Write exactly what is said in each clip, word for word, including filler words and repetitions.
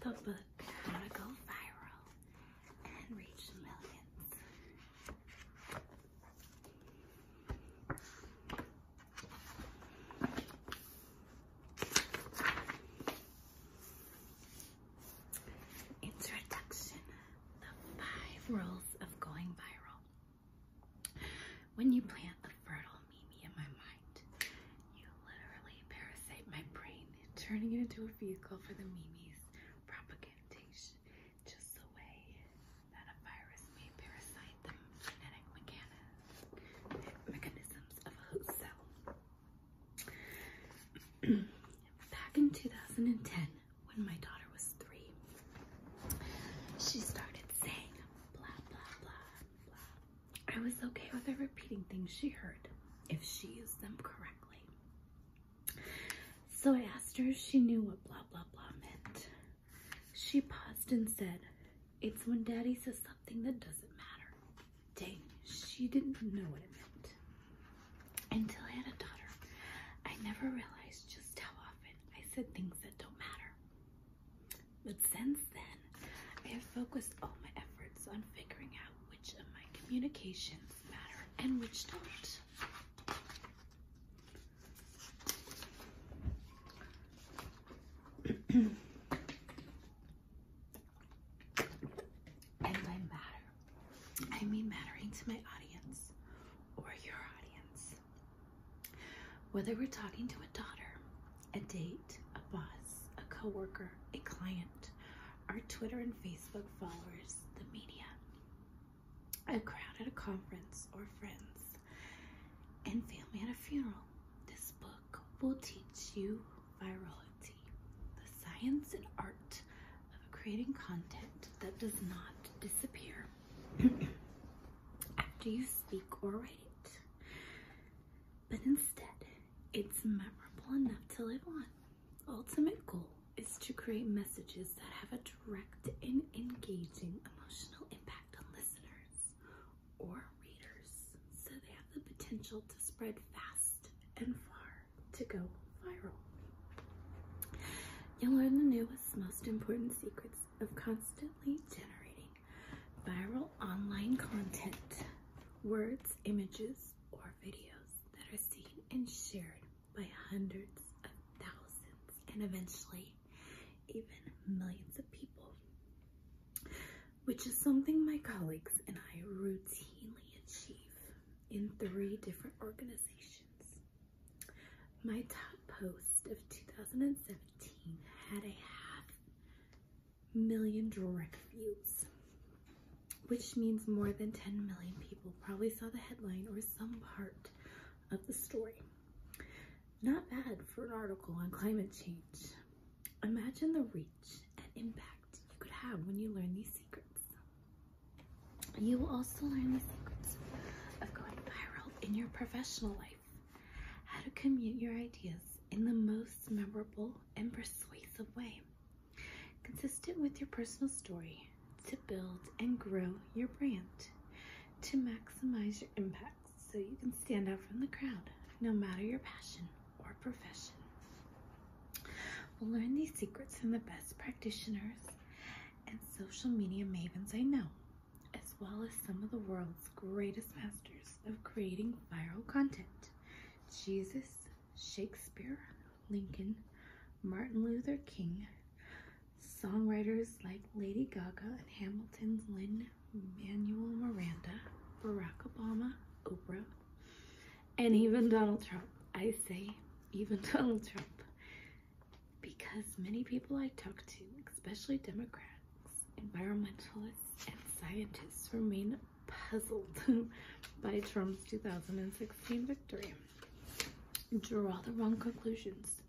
the book How to Go Viral and Reach Millions. Introduction, the five rules of going viral. When you plant a fertile meme in my mind, you literally parasite my brain, turning it into a vehicle for the meme. two thousand ten, when my daughter was three, she started saying blah, blah, blah, blah. I was okay with her repeating things she heard if she used them correctly. So I asked her if she knew what blah, blah, blah meant. She paused and said, "It's when Daddy says something that doesn't matter." Dang, she didn't know what it meant. Until I had a daughter, I never realized just how said things that don't matter. But since then, I have focused all my efforts on figuring out which of my communications matter and which don't. And by matter, I mean mattering to my audience or your audience. Whether we're talking to a daughter, a date, a boss, a coworker, a client, our Twitter and Facebook followers, the media, a crowd at a conference or friends, and family at a funeral, this book will teach you virality, the science and art of creating content that does not disappear after you speak or write it, but instead it's memorable enough to live on. Ultimate goal is to create messages that have a direct and engaging emotional impact on listeners or readers, so they have the potential to spread fast and far to go viral. You'll learn the newest, most important secrets of constantly generating viral online content, words, images, or videos that are seen and shared by hundreds of thousands and eventually even millions of people, which is something my colleagues and I routinely achieve in three different organizations. My top post of two thousand seventeen had a half million direct views, which means more than ten million people probably saw the headline or some part of the story. Not bad for an article on climate change. Imagine the reach and impact you could have when you learn these secrets. You will also learn the secrets of going viral in your professional life, how to commute your ideas in the most memorable and persuasive way, consistent with your personal story, to build and grow your brand, to maximize your impact so you can stand out from the crowd, no matter your passion or profession. We'll learn these secrets from the best practitioners and social media mavens I know, as well as some of the world's greatest masters of creating viral content: Jesus, Shakespeare, Lincoln, Martin Luther King, songwriters like Lady Gaga and Hamilton's Lin-Manuel Miranda, Barack Obama, Oprah, and even Donald Trump. I say even Donald Trump because many people I talk to, especially Democrats, environmentalists, and scientists, remain puzzled by Trump's two thousand sixteen victory, draw the wrong conclusions,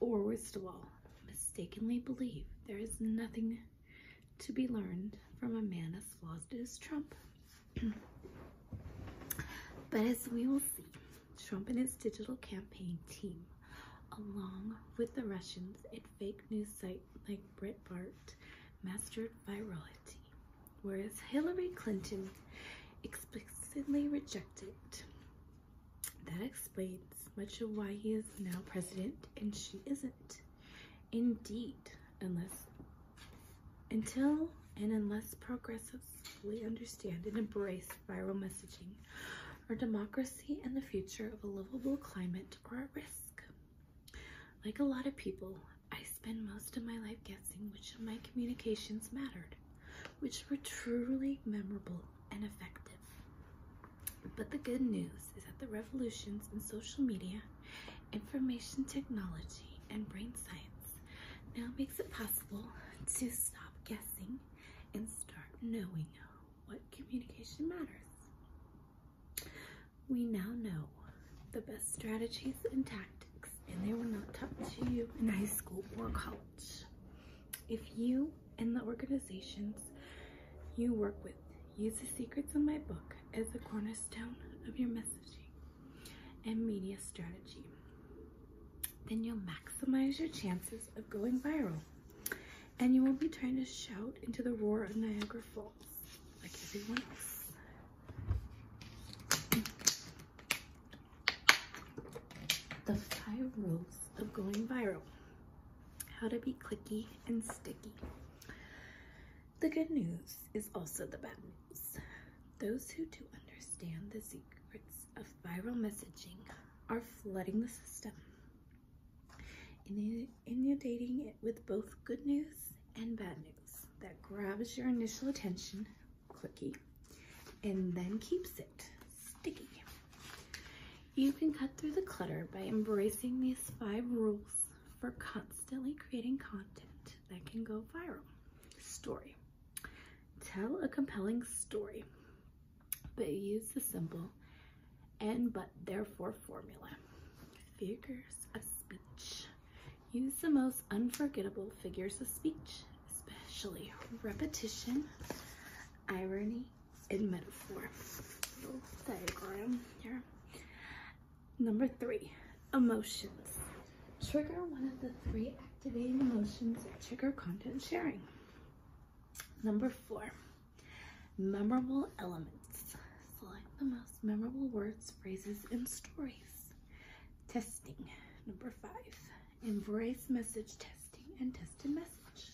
or worst of all, mistakenly believe there is nothing to be learned from a man as flawed as Trump. But as we will see, Trump and his digital campaign team, along with the Russians and fake news site like Breitbart, mastered virality, whereas Hillary Clinton explicitly rejected it. That explains much of why he is now president and she isn't. Indeed, unless Until and unless progressives fully understand and embrace viral messaging, our democracy and the future of a livable climate are at risk. Like a lot of people, I spend most of my life guessing which of my communications mattered, which were truly memorable and effective. But the good news is that the revolutions in social media, information technology, and brain science now makes it possible to stop guessing and start knowing what communication matters. We now know the best strategies and tactics, and they were not taught to you in high school or college. If you and the organizations you work with use the secrets in my book as a cornerstone of your messaging and media strategy, then you'll maximize your chances of going viral, and you won't be trying to shout into the roar of Niagara Falls like everyone else. The five rules of going viral. How to be clicky and sticky. The good news is also the bad news. Those who do understand the secrets of viral messaging are flooding the system, inundating it with both good news and bad news that grabs your initial attention, clicky, and then keeps it sticky. You can cut through the clutter by embracing these five rules for constantly creating content that can go viral. Story. Tell a compelling story, but use the simple and but therefore formula. Figures of speech. Use the most unforgettable figures of speech, especially repetition, irony, and metaphor. Little diagram here. Number three, emotions. Trigger one of the three activating emotions that trigger content sharing. Number four, memorable elements. Select the most memorable words, phrases, and stories. Testing. Number five, embrace message testing and tested message.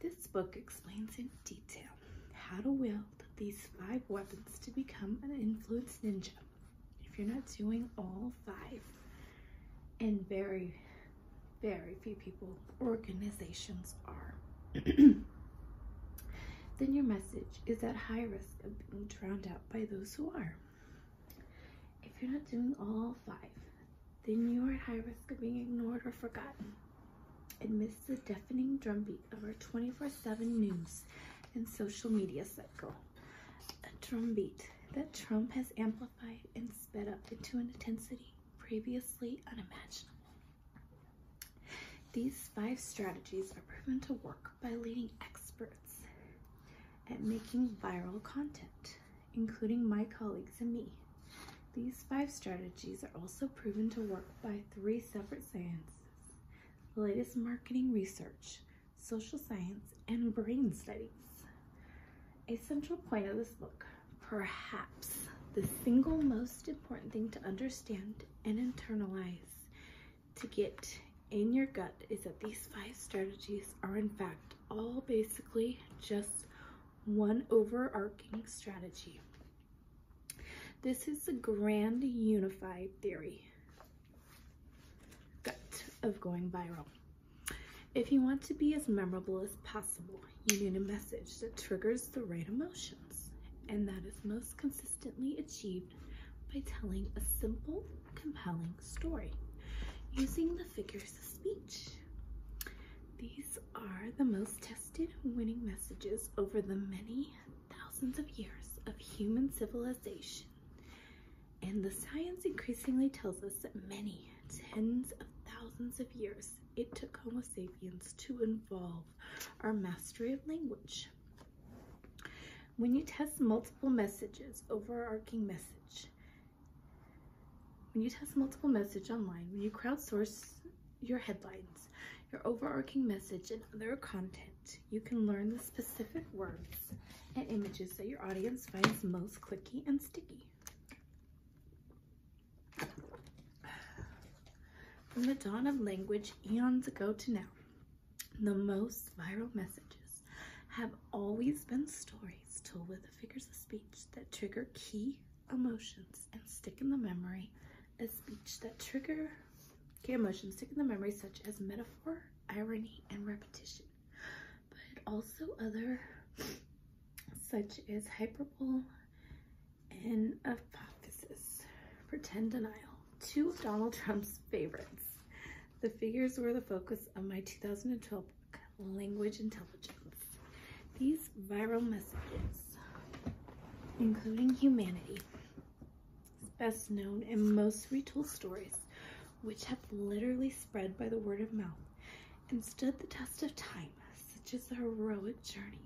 This book explains in detail how to wield these five weapons to become an influence ninja. If you're not doing all five, and very, very few people, organizations are, then your message is at high risk of being drowned out by those who are. If you're not doing all five, then you are at high risk of being ignored or forgotten, and miss the deafening drumbeat of our twenty-four seven news and social media cycle, a drumbeat that Trump has amplified and sped up into an intensity previously unimaginable. These five strategies are proven to work by leading experts at making viral content, including my colleagues and me. These five strategies are also proven to work by three separate sciences: the latest marketing research, social science, and brain studies. A central point of this book, perhaps the single most important thing to understand and internalize to get in your gut, is that these five strategies are in fact all basically just one overarching strategy. This is the grand unified theory gut of going viral. If you want to be as memorable as possible, you need a message that triggers the right emotions, and that is most consistently achieved by telling a simple, compelling story, using the figures of speech. These are the most tested winning messages over the many thousands of years of human civilization, and the science increasingly tells us that many tens of thousands of years it took Homo sapiens to evolve our mastery of language. When you test multiple messages, overarching message, When you test multiple message online, when you crowdsource your headlines, your overarching message, and other content, you can learn the specific words and images that your audience finds most clicky and sticky. From the dawn of language eons ago to now, The most viral messages have always been stories told with the figures of speech that trigger key emotions and stick in the memory as speech that trigger key emotions stick in the memory, such as metaphor, irony, and repetition, but also other such as hyperbole and apophysis, pretend denial. Two of Donald Trump's favorites. The figures were the focus of my two thousand twelve book, Language Intelligence. These viral messages, including humanity, is best known and most retold stories, which have literally spread by the word of mouth and stood the test of time, such as the heroic journeys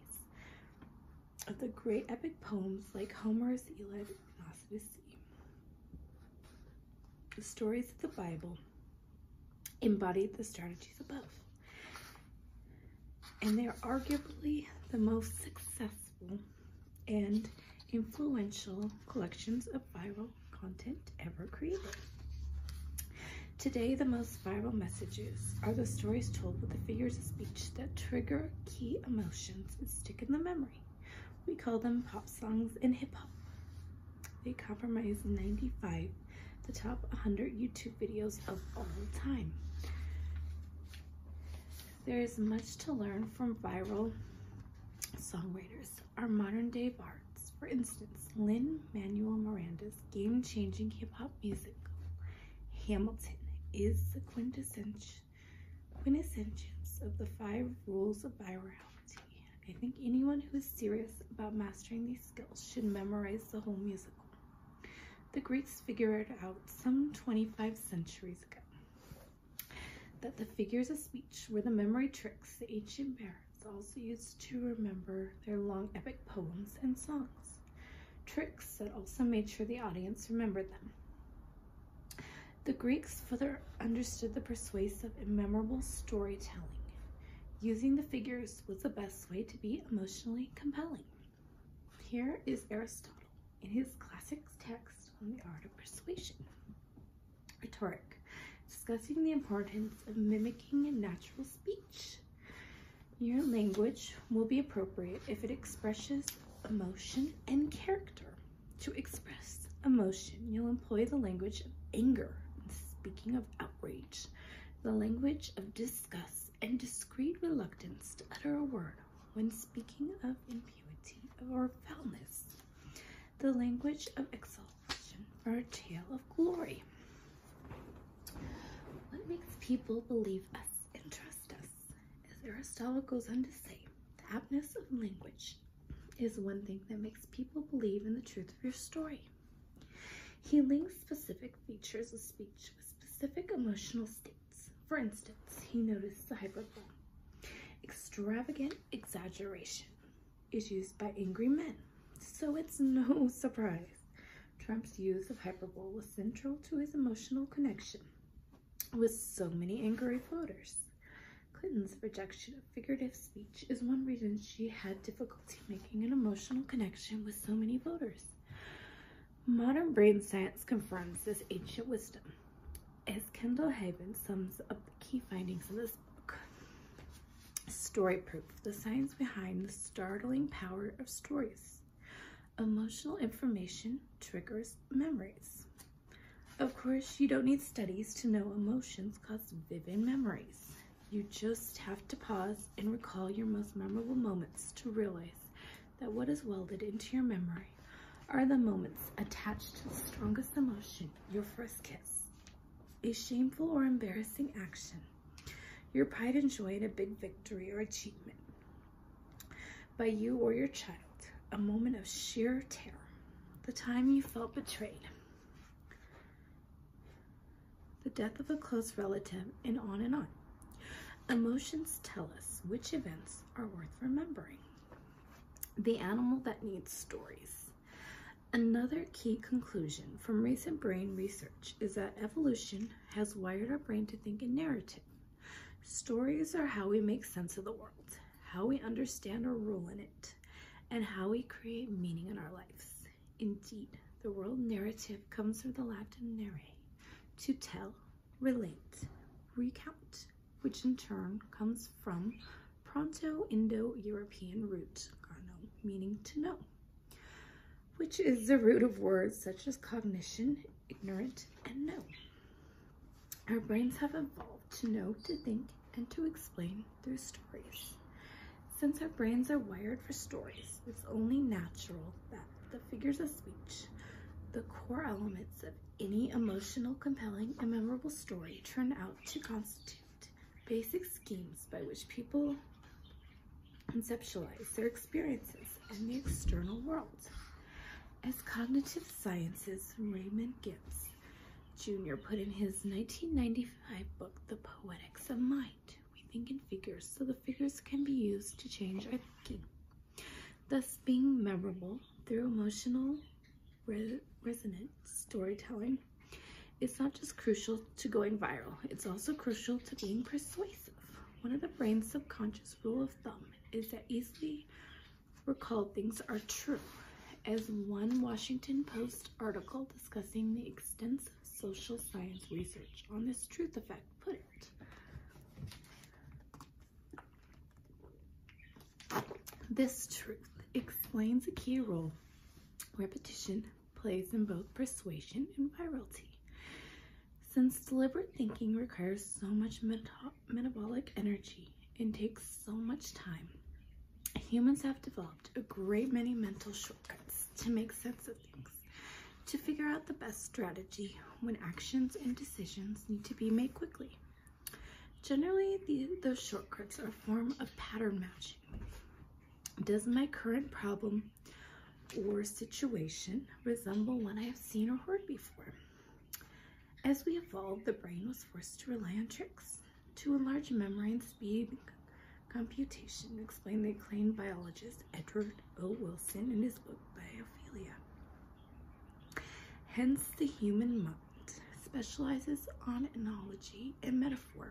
of the great epic poems like Homer's Iliad and Odyssey, the stories of the Bible, embodied the strategies above, and they are arguably the most successful and influential collections of viral content ever created. Today, the most viral messages are the stories told with the figures of speech that trigger key emotions and stick in the memory. We call them pop songs and hip-hop. They comprise ninety-five the top one hundred YouTube videos of all time. There is much to learn from viral songwriters. Our modern day bards, for instance, Lin-Manuel Miranda's game-changing hip-hop musical, Hamilton, is the quintessence, quintessence of the five rules of virality. I think anyone who is serious about mastering these skills should memorize the whole musical. The Greeks figured out some twenty-five centuries ago that the figures of speech were the memory tricks the ancient bards also used to remember their long epic poems and songs, tricks that also made sure the audience remembered them. The Greeks further understood the persuasive and memorable storytelling. Using the figures was the best way to be emotionally compelling. Here is Aristotle in his classic text on the art of persuasion. Rhetoric, discussing the importance of mimicking natural speech. Your language will be appropriate if it expresses emotion and character. To express emotion, you'll employ the language of anger, and speaking of outrage, the language of disgust and discreet reluctance to utter a word when speaking of impurity or foulness. The language of exaltation for a tale of glory. What makes people believe us and trust us? As Aristotle goes on to say, the aptness of language is one thing that makes people believe in the truth of your story. He links specific features of speech with specific emotional states. For instance, he noticed the hyperbole, extravagant exaggeration, is used by angry men. So it's no surprise Trump's use of hyperbole was central to his emotional connection with so many angry voters. Clinton's rejection of figurative speech is one reason she had difficulty making an emotional connection with so many voters. Modern brain science confirms this ancient wisdom, as Kendall Haven sums up the key findings in this book. Story proof, the science behind the startling power of stories. Emotional information triggers memories. Of course, you don't need studies to know emotions cause vivid memories. You just have to pause and recall your most memorable moments to realize that what is welded into your memory are the moments attached to the strongest emotion, your first kiss, a shameful or embarrassing action, your pride and joy at a big victory or achievement by you or your child, a moment of sheer terror, the time you felt betrayed, the death of a close relative, and on and on. Emotions tell us which events are worth remembering. The animal that needs stories. Another key conclusion from recent brain research is that evolution has wired our brain to think in narrative. Stories are how we make sense of the world, how we understand or rule in it, and how we create meaning in our lives. Indeed, the world narrative comes from the Latin narrare, to tell, relate, recount, which in turn comes from Proto-Indo-European root, gano, meaning to know, which is the root of words such as cognition, ignorant, and know. Our brains have evolved to know, to think, and to explain through stories. Since our brains are wired for stories, it's only natural that the figures of speech, the core elements of any emotional, compelling, and memorable story, turn out to constitute basic schemes by which people conceptualize their experiences in the external world. As cognitive sciences, Raymond Gibbs Junior put in his nineteen ninety-five book, The Poetics of Mind, we think in figures so the figures can be used to change our thinking, thus being memorable through emotional re resonant storytelling. It's not just crucial to going viral, it's also crucial to being persuasive. One of the brain's subconscious rule of thumb is that easily recalled things are true. As one Washington Post article discussing the extensive social science research on this truth effect put it. This truth explains a key role repetition plays in both persuasion and virality. Since deliberate thinking requires so much meta metabolic energy and takes so much time, humans have developed a great many mental shortcuts to make sense of things, to figure out the best strategy when actions and decisions need to be made quickly. Generally, the, those shortcuts are a form of pattern matching. Does my current problem or situation resemble one I have seen or heard before? As we evolved, the brain was forced to rely on tricks, to enlarge memory and speed computation, explained the acclaimed biologist Edward O. Wilson in his book Biophilia. Hence, the human mind specializes on analogy and metaphor,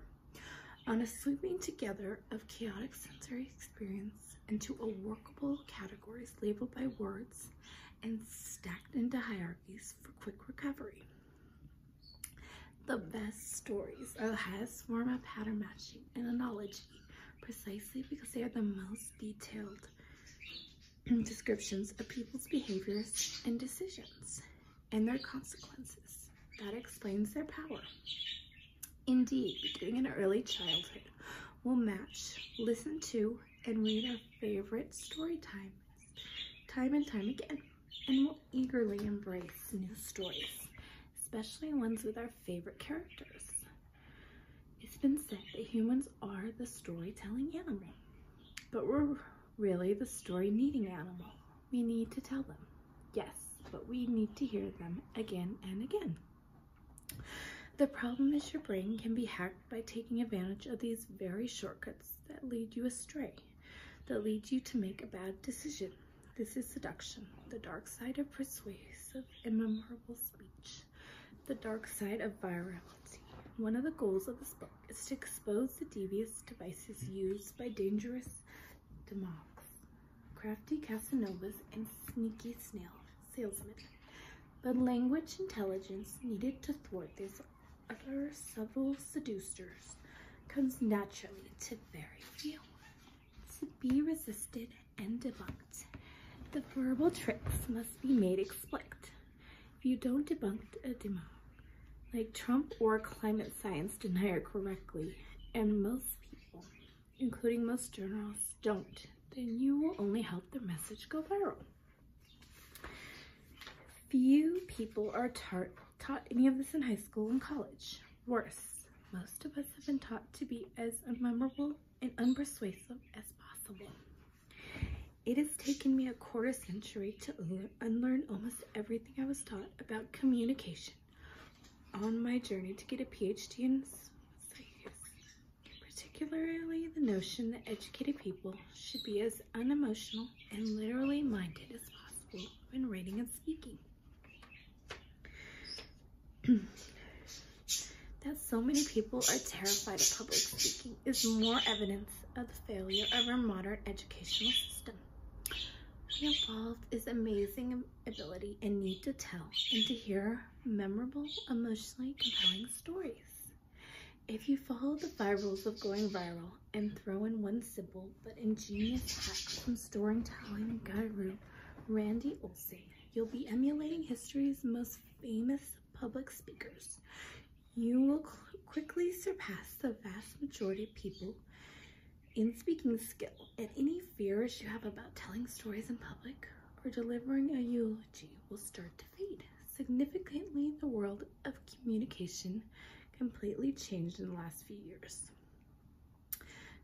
on a sweeping together of chaotic sensory experience into a workable categories labeled by words and stacked into hierarchies for quick recovery. The best stories are the highest form of pattern matching and analogy, precisely because they are the most detailed descriptions of people's behaviors and decisions and their consequences. That explains their power. Indeed, beginning in early childhood, we'll match, listen to, and read our favorite story times, time and time again, and we'll eagerly embrace new stories, especially ones with our favorite characters. It's been said that humans are the storytelling animal, but we're really the story-needing animal. We need to tell them, yes, but we need to hear them again and again. The problem is your brain can be hacked by taking advantage of these very shortcuts that lead you astray, that lead you to make a bad decision. This is seduction, the dark side of persuasive and memorable speech, the dark side of virality. One of the goals of this book is to expose the devious devices used by dangerous demagogues, crafty Casanovas, and sneaky snail salesmen, the language intelligence needed to thwart these other subtle seducers comes naturally to very few. To be resisted and debunked, the verbal tricks must be made explicit. If you don't debunk a demagogue, like Trump or climate science denier correctly, and most people, including most journalists, don't, then you will only help their message go viral. Few people are taught any of this in high school and college. Worse, most of us have been taught to be as unmemorable and unpersuasive as possible. It has taken me a quarter century to unlearn almost everything I was taught about communication on my journey to get a P H D in psychology, particularly the notion that educated people should be as unemotional and literally minded as possible when writing and speaking. That so many people are terrified of public speaking is more evidence of the failure of our modern educational system. We evolved is amazing ability and need to tell and to hear memorable, emotionally compelling stories. If you follow the five rules of going viral and throw in one simple but ingenious hack from storytelling and guru Randy Olson, you'll be emulating history's most famous public speakers. You will quickly surpass the vast majority of people in speaking skill, and any fears you have about telling stories in public or delivering a eulogy will start to fade. Significantly, the world of communication completely changed in the last few years.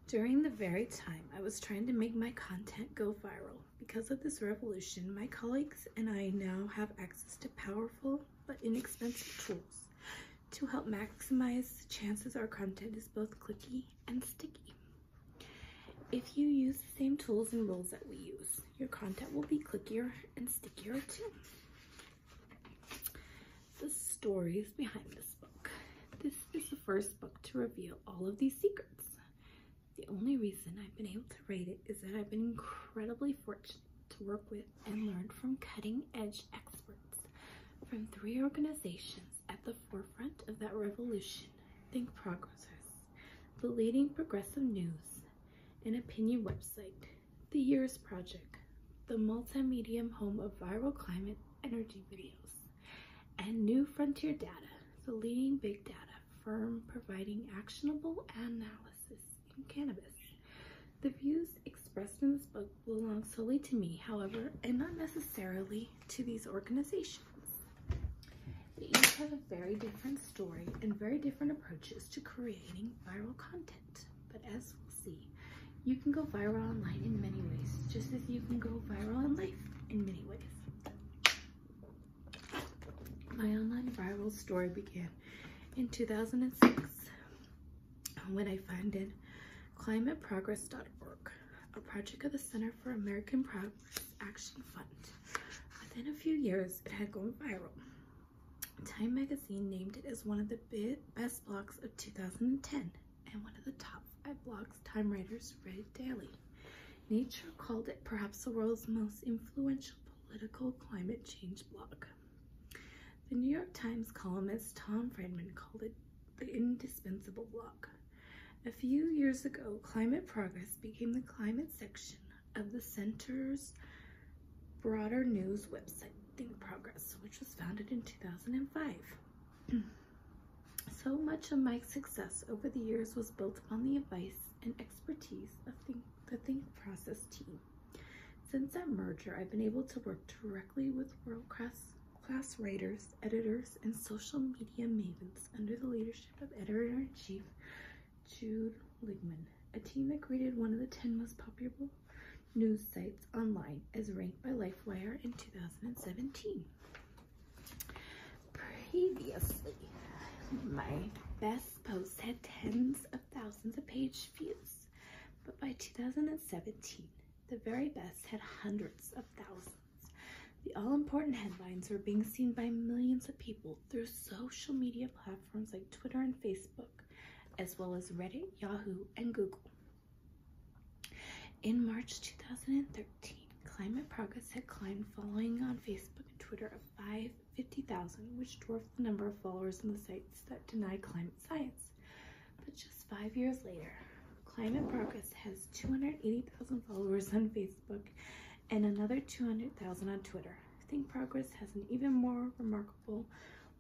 During the very time I was trying to make my content go viral, because of this revolution, my colleagues and I now have access to powerful but inexpensive tools to help maximize the chances our content is both clicky and sticky. If you use the same tools and rules that we use, your content will be clickier and stickier too. The stories behind this book. This is the first book to reveal all of these secrets. The only reason I've been able to rate it is that I've been incredibly fortunate to work with and learn from cutting-edge experts from three organizations at the forefront of that revolution: Think Progress, the leading progressive news and opinion website, The Years Project, the multimedia home of viral climate energy videos, and New Frontier Data, the leading big data firm providing actionable analysis in cannabis. The views expressed in this book belong solely to me, however, and not necessarily to these organizations. They each have a very different story and very different approaches to creating viral content, but as we'll see, you can go viral online in many ways, just as you can go viral in life in many ways. My online viral story began in two thousand six when I founded climate progress dot org, a project of the Center for American Progress Action Fund. Within a few years, it had gone viral. Time magazine named it as one of the best blogs of two thousand ten and one of the top five blogs Time writers read daily. Nature called it perhaps the world's most influential political climate change blog. The New York Times columnist Tom Friedman called it the indispensable blog. A few years ago, Climate Progress became the climate section of the center's broader news website, Think Progress, which was founded in two thousand five. So much of my success over the years was built upon the advice and expertise of Think, the Think Process team. Since that merger, I've been able to work directly with world-class class writers, editors, and social media mavens under the leadership of editor-in-chief Jude Ligman, a team that created one of the ten most popular news sites online as ranked by LifeWire in two thousand seventeen. Previously, my best posts had tens of thousands of page views, but by two thousand seventeen, the very best had hundreds of thousands. The all-important headlines were being seen by millions of people through social media platforms like Twitter and Facebook, as well as Reddit, Yahoo, and Google. In March two thousand thirteen, Climate Progress had climbed following on Facebook and Twitter of fifty thousand, which dwarfed the number of followers on the sites that deny climate science. But just five years later, Climate Progress has two hundred eighty thousand followers on Facebook and another two hundred thousand on Twitter. Think Progress has an even more remarkable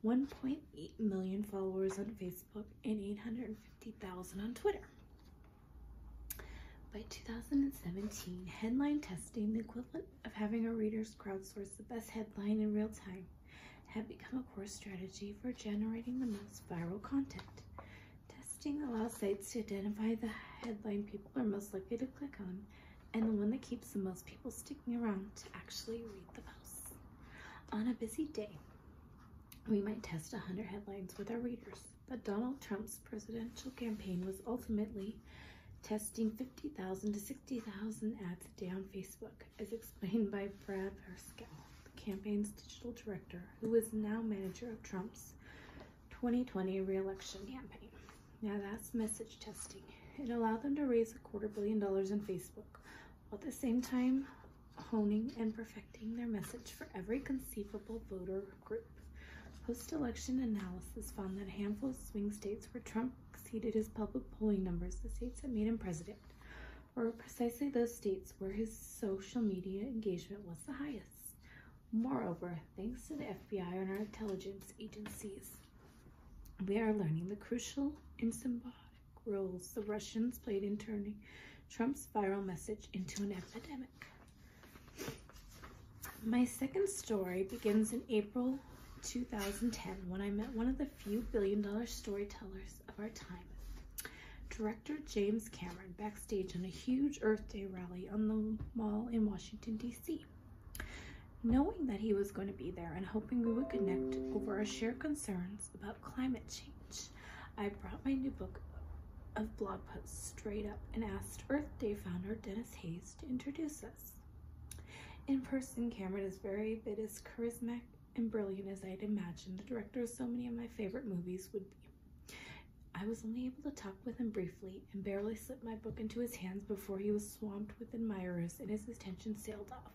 one point eight million followers on Facebook and eight hundred fifty thousand on Twitter. By two thousand seventeen, headline testing, the equivalent of having our readers crowdsource the best headline in real time, had become a core strategy for generating the most viral content. Testing allows sites to identify the headline people are most likely to click on and the one that keeps the most people sticking around to actually read the posts. On a busy day, we might test one hundred headlines with our readers, but Donald Trump's presidential campaign was ultimately testing fifty thousand to sixty thousand ads a day on Facebook, as explained by Brad Parscale, the campaign's digital director, who is now manager of Trump's twenty twenty re-election campaign. Now that's message testing. It allowed them to raise a quarter billion dollars in Facebook, while at the same time honing and perfecting their message for every conceivable voter group. Post-election analysis found that a handful of swing states where Trump's exceeded his public polling numbers, the states that made him president were precisely those states where his social media engagement was the highest. Moreover, thanks to the F B I and our intelligence agencies, we are learning the crucial and symbolic roles the Russians played in turning Trump's viral message into an epidemic. My second story begins in April two thousand ten, when I met one of the few billion-dollar storytellers of our time, director James Cameron, backstage on a huge Earth Day rally on the Mall in Washington, D C Knowing that he was going to be there and hoping we would connect over our shared concerns about climate change, I brought my new book of blog posts straight up and asked Earth Day founder Dennis Hayes to introduce us. In person, Cameron is very bit as charismatic and brilliant as I'd imagined the director of so many of my favorite movies would be. I was only able to talk with him briefly and barely slipped my book into his hands before he was swamped with admirers and his attention sailed off.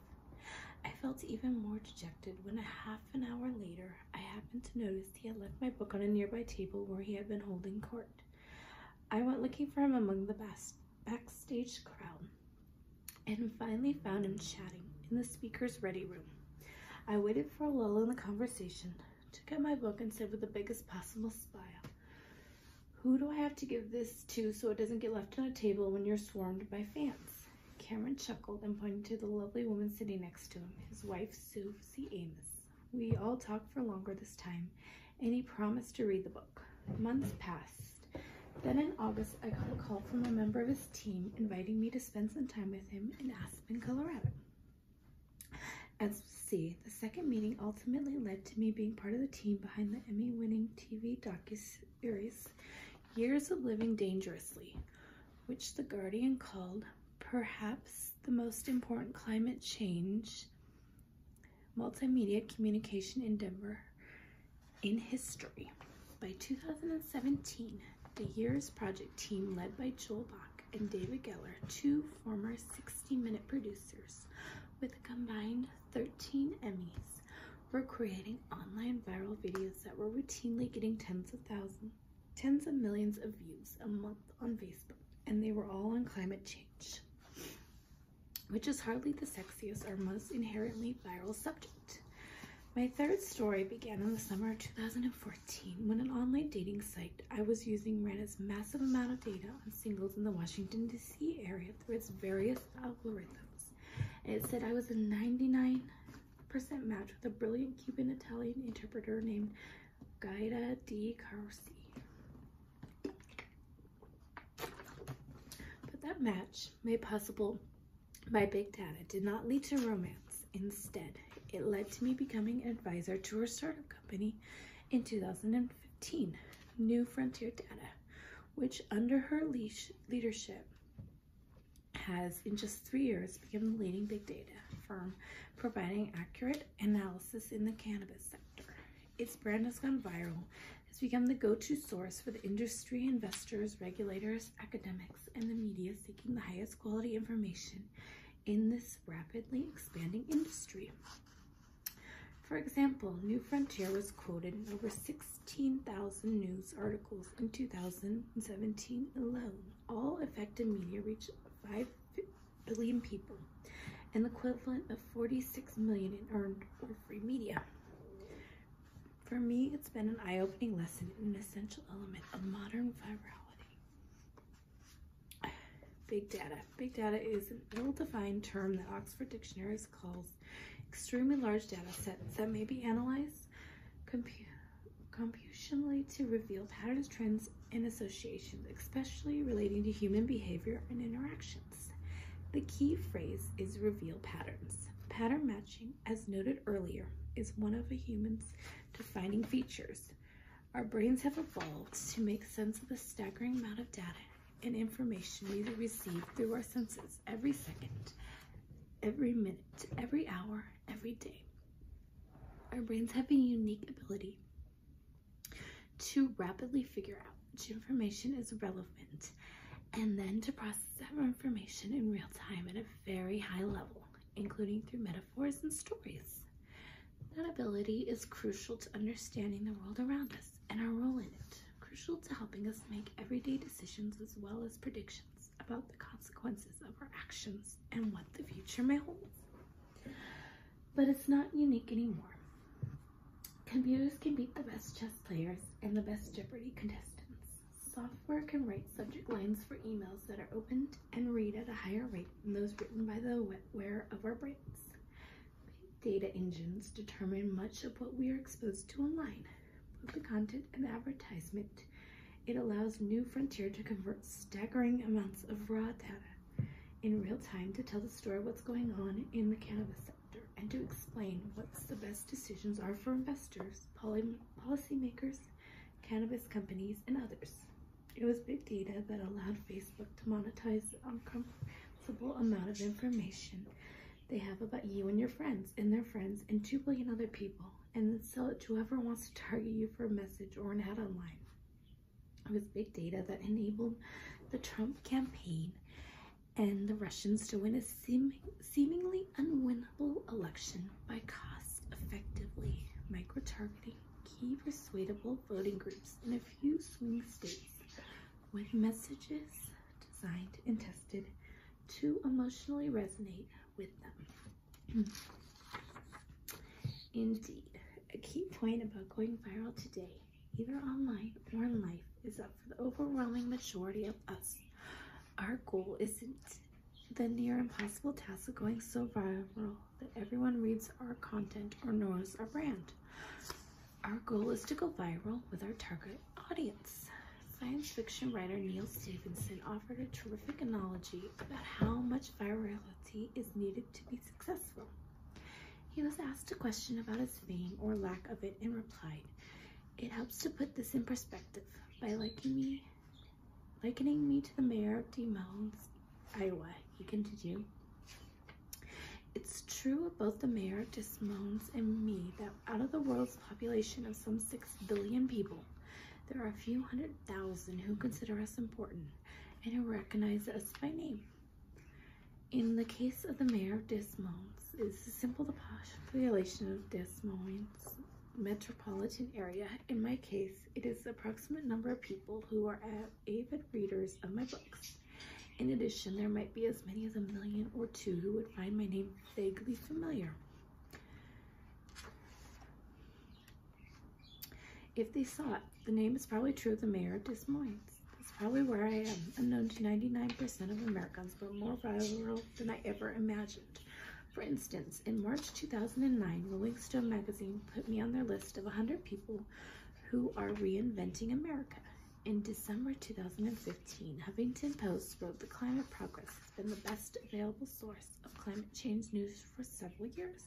I felt even more dejected when a half an hour later, I happened to notice he had left my book on a nearby table where he had been holding court. I went looking for him among the bas- backstage crowd and finally found him chatting in the speaker's ready room. I waited for a lull in the conversation, took out my book and said with the biggest possible smile, "Who do I have to give this to so it doesn't get left on a table when you're swarmed by fans?" Cameron chuckled and pointed to the lovely woman sitting next to him, his wife, Suzy Amos. We all talked for longer this time, and he promised to read the book. Months passed. Then in August, I got a call from a member of his team inviting me to spend some time with him in Aspen, Colorado. As we'll see, the second meeting ultimately led to me being part of the team behind the Emmy-winning T V docuseries Years of Living Dangerously, which The Guardian called perhaps the most important climate change multimedia communication endeavor in history. By two thousand seventeen, the Years Project team, led by Joel Bach and David Geller, two former sixty minute producers with a combined thirteen Emmys, were creating online viral videos that were routinely getting tens of thousands tens of millions of views a month on Facebook, and they were all on climate change, which is hardly the sexiest or most inherently viral subject. My third story began in the summer of two thousand fourteen when an online dating site I was using ran its massive amount of data on singles in the Washington, D C area through its various algorithms, and it said I was a ninety-nine percent match with a brilliant Cuban-Italian interpreter named Gaida Carsi. That match, made possible by big data, did not lead to romance. Instead, it led to me becoming an advisor to her startup company in two thousand fifteen, New Frontier Data, which under her leadership has in just three years become the leading big data firm providing accurate analysis in the cannabis sector. Its brand has gone viral, has become the go-to source for the industry, investors, regulators, academics, and the media seeking the highest quality information in this rapidly expanding industry. For example, New Frontier was quoted in over sixteen thousand news articles in two thousand seventeen alone. All effective media reached five billion people, and the equivalent of forty-six million in earned or free media. For me, it's been an eye-opening lesson and an essential element of modern virality. Big data. Big data is an ill-defined term that Oxford Dictionaries calls extremely large data sets that may be analyzed compu- computationally to reveal patterns, trends, and associations, especially relating to human behavior and interactions. The key phrase is reveal patterns. Pattern matching, as noted earlier, is one of a human's defining features. Our brains have evolved to make sense of the staggering amount of data and information we receive through our senses every second, every minute, every hour, every day. Our brains have a unique ability to rapidly figure out which information is relevant and then to process that information in real time at a very high level, including through metaphors and stories. That ability is crucial to understanding the world around us and our role in it, crucial to helping us make everyday decisions as well as predictions about the consequences of our actions and what the future may hold. But it's not unique anymore. Computers can beat the best chess players and the best Jeopardy contestants. Software can write subject lines for emails that are opened and read at a higher rate than those written by the wetware of our brains. Big data engines determine much of what we are exposed to online, both the content and the advertisement. It allows New Frontier to convert staggering amounts of raw data in real time to tell the story of what's going on in the cannabis sector, and to explain what the best decisions are for investors, poly- policymakers, cannabis companies, and others. It was big data that allowed Facebook to monetize the uncomfortable amount of information they have about you and your friends and their friends and two billion other people, and then sell it to whoever wants to target you for a message or an ad online. It was big data that enabled the Trump campaign and the Russians to win a seem- seemingly unwinnable election by cost-effectively micro-targeting key persuadable voting groups in a few swing states with messages designed and tested to emotionally resonate with them. Indeed, a key point about going viral today, either online or in life, is that for the overwhelming majority of us, our goal isn't the near impossible task of going so viral that everyone reads our content or knows our brand. Our goal is to go viral with our target audience. Science fiction writer Neal Stephenson offered a terrific analogy about how much virality is needed to be successful. He was asked a question about his fame or lack of it and replied, "It helps to put this in perspective by liking me Likening me to the mayor of Des Moines, Iowa," he continued. "It's true of both the mayor of Des Moines and me that out of the world's population of some six billion people, there are a few hundred thousand who consider us important and who recognize us by name. In the case of the mayor of Des Moines, it's as simple the population of Des Moines metropolitan area. In my case, it is the approximate number of people who are avid readers of my books. In addition, there might be as many as a million or two who would find my name vaguely familiar. If they saw it, the name is probably true of the mayor of Des Moines. That's probably where I am. I'm known to ninety-nine percent of Americans, but more viral than I ever imagined. For instance, in March two thousand nine, Rolling Stone magazine put me on their list of one hundred people who are reinventing America. In December two thousand fifteen, Huffington Post wrote that Climate Progress has been the best available source of climate change news for several years,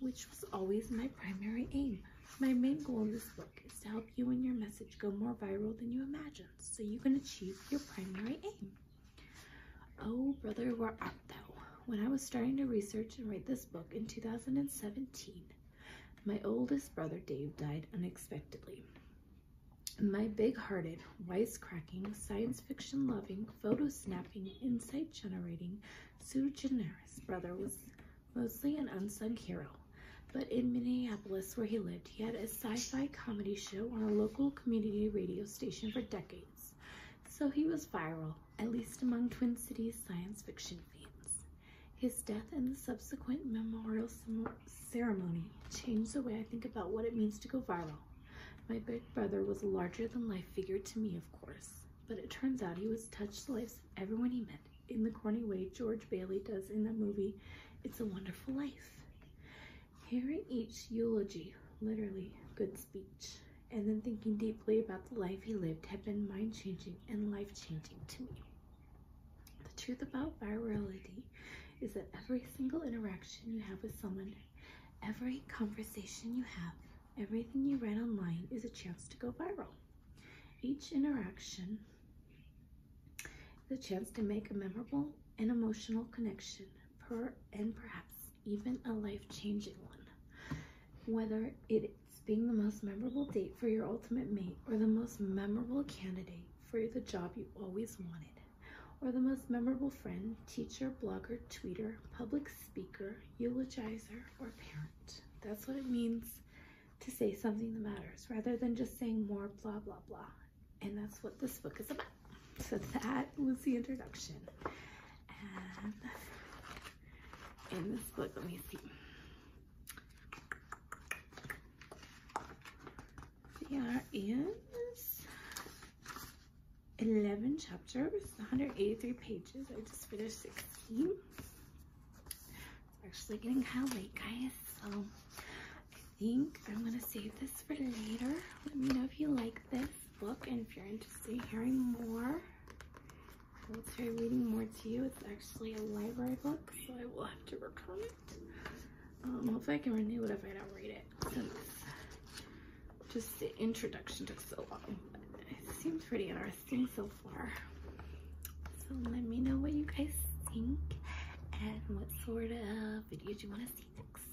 which was always my primary aim. My main goal in this book is to help you and your message go more viral than you imagined, so you can achieve your primary aim. Oh, brother, where art thou? When I was starting to research and write this book in two thousand seventeen, my oldest brother Dave died unexpectedly. My big-hearted, wisecracking, science fiction-loving, photo-snapping, insight-generating, pseudo-generous brother was mostly an unsung hero, but in Minneapolis, where he lived, he had a sci-fi comedy show on a local community radio station for decades, so he was viral, at least among Twin Cities science fiction fans. His death and the subsequent memorial ceremony changed the way I think about what it means to go viral. My big brother was a larger-than-life figure to me, of course, but it turns out he was touched the lives of everyone he met in the corny way George Bailey does in the movie It's a Wonderful Life. Hearing each eulogy, literally good speech, and then thinking deeply about the life he lived had been mind-changing and life-changing to me. The truth about virality is that every single interaction you have with someone, every conversation you have, everything you read online is a chance to go viral. Each interaction is a chance to make a memorable and emotional connection, per and perhaps even a life-changing one. Whether it's being the most memorable date for your ultimate mate, or the most memorable candidate for the job you always wanted, or the most memorable friend, teacher, blogger, tweeter, public speaker, eulogizer, or parent. That's what it means to say something that matters, rather than just saying more blah, blah, blah, And that's what this book is about. So that was the introduction. And in this book, let me see. There is eleven chapters, one hundred eighty-three pages. I just finished sixteen. We're actually getting kind of late, guys. So I think I'm going to save this for later. Let me know if you like this book and if you're interested in hearing more. I will try reading more to you. It's actually a library book, so I will have to return it. Um, hopefully I can renew it if I don't read it, since just the introduction took so long. But it seems pretty interesting so far. So let me know what you guys think and what sort of videos you want to see next.